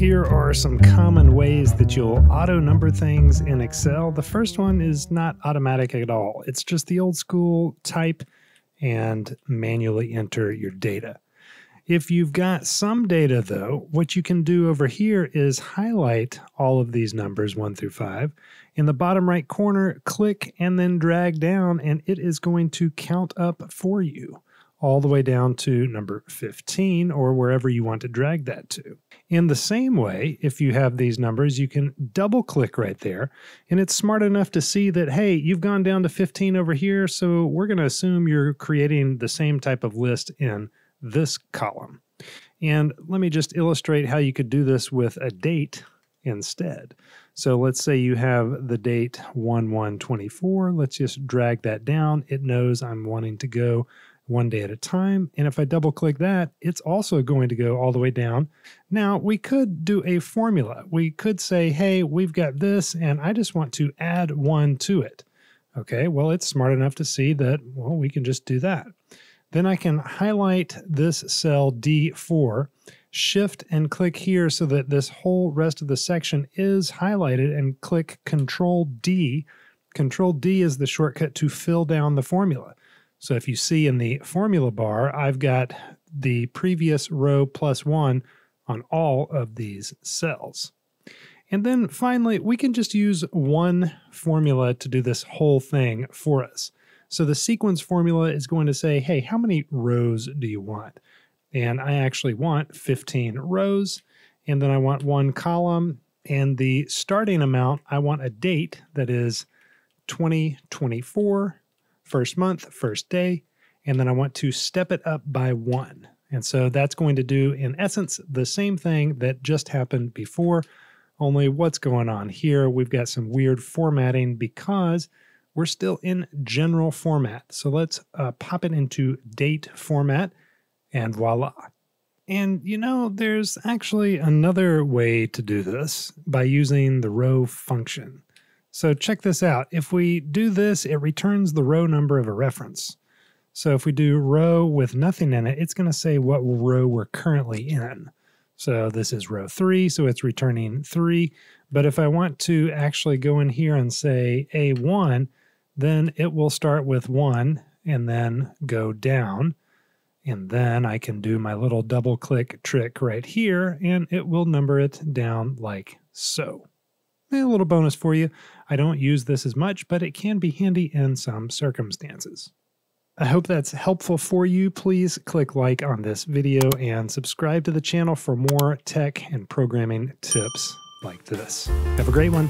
here are some common ways that you'll auto-number things in Excel. The first one is not automatic at all. It's just the old school type and manually enter your data. If you've got some data, though, what you can do over here is highlight all of these numbers 1 through 5. In the bottom right corner, click and then drag down, and it is going to count up for you all the way down to number 15 or wherever you want to drag that to. In the same way, if you have these numbers, you can double click right there, and it's smart enough to see that, hey, you've gone down to 15 over here, so we're going to assume you're creating the same type of list in this column. And let me just illustrate how you could do this with a date instead. So let's say you have the date 1/1/24. Let's just drag that down. It knows I'm wanting to go one day at a time. And if I double click that, it's also going to go all the way down. Now we could do a formula. We could say, hey, we've got this and I just want to add 1 to it. Okay, well, it's smart enough to see that, well, we can just do that. Then I can highlight this cell D4, shift and click here so that this whole rest of the section is highlighted, and click Control D. Control D is the shortcut to fill down the formula. So if you see in the formula bar, I've got the previous row +1 on all of these cells. And then finally, we can just use one formula to do this whole thing for us. So the sequence formula is going to say, hey, how many rows do you want? And I actually want 15 rows, and then I want 1 column, and the starting amount, I want a date that is 2024. First month, first day, and then I want to step it up by 1. And so that's going to do, in essence, the same thing that just happened before, only what's going on here, we've got some weird formatting because we're still in general format. So let's pop it into date format, and voila. And you know, there's actually another way to do this by using the row function. So check this out. If we do this, it returns the row number of a reference. So if we do row with nothing in it, it's going to say what row we're currently in. So this is row 3, so it's returning 3. But if I want to actually go in here and say A1, then it will start with 1 and then go down. And then I can do my little double click trick right here, and it will number it down like so. A little bonus for you. I don't use this as much, but it can be handy in some circumstances. I hope that's helpful for you. Please click like on this video and subscribe to the channel for more tech and programming tips like this. Have a great one.